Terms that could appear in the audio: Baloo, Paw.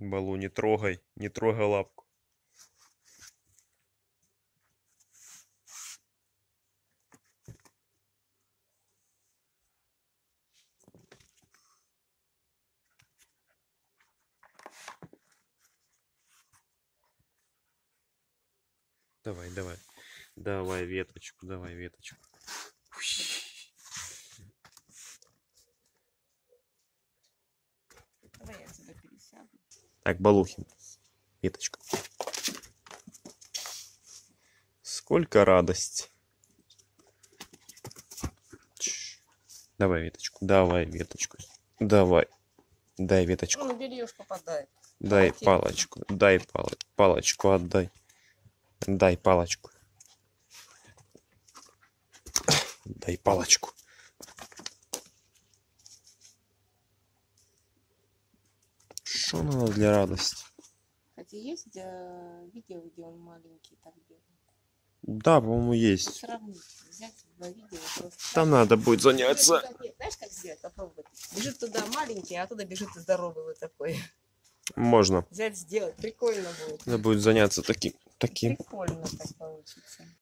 Балу, не трогай лапку. Давай, давай. Давай веточку, давай веточку. Давай я сюда пересяду. Так, Балухин, веточка. Сколько радости. Давай веточку, давай веточку. Давай. Дай веточку. Ну, берешь, попадает. Дай палочку, дай палочку, отдай. Дай палочку. Дай палочку. Что надо для радости? Хотя есть видео, где он маленький так делает? Да, по-моему, есть. Сравнить. Взять два видео. Просто... Там надо будет заняться. Знаешь, как сделать? Попробовать. Бежит туда маленький, а оттуда бежит и здоровый вот такой. Можно. Взять, сделать. Прикольно будет. Надо будет заняться таким. Прикольно так получится.